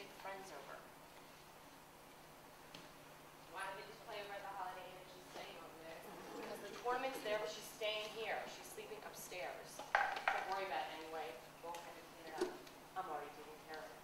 invited friends over. Why don't we just play over at the Holiday Inn and she's staying over there? Because the tournament's there, but she's staying here. She's sleeping upstairs. Don't worry about it anyway. We'll have to clean it up. I'm already taking care of it.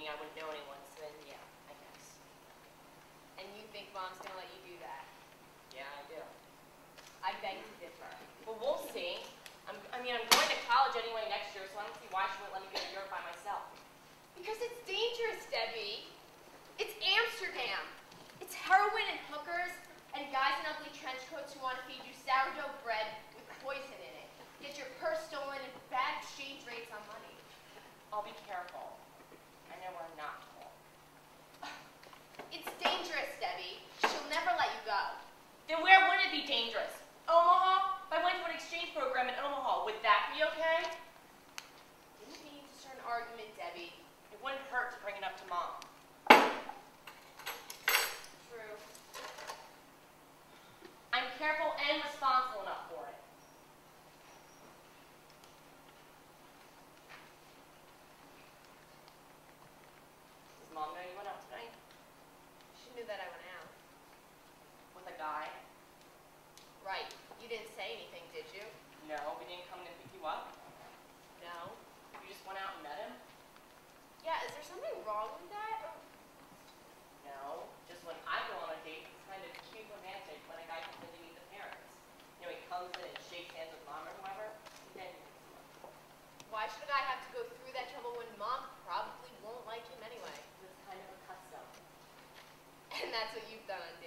I wouldn't know anyone, so then, yeah, I guess. And you think Mom's gonna let you do that? Yeah, I do. I beg to differ. Well, we'll see. I mean, I'm going to college anyway next year, so I don't see why she won't let me go to Europe by myself. Because it's dangerous, Debbie. It's Amsterdam. It's heroin and hookers and guys in ugly trench coats who want to feed you sourdough bread with poison in it. Get your purse stolen and bad exchange rates on money. I'll be careful. I know I'm not cool. It's dangerous, Debbie. She'll never let you go. Then where would it be dangerous? Omaha? If I went to an exchange program in Omaha, would that be okay? Didn't mean to start an argument, Debbie. It wouldn't hurt to bring it up to Mom. True. I'm careful and responsible enough for it. Mom know you went out tonight? She knew that I went out. With a guy? Right. You didn't say anything, did you? No, we didn't come to pick you up. No. You just went out and met him? Yeah, is there something wrong with that? No, just when I go on a date, it's kind of cute romantic when a guy comes in to meet the parents. You know, he comes in and shakes hands with Mom or whoever, and then he picks him up. Why should a guy have to go through that trouble when Mom probably won't like him anyway? And that's what you've done.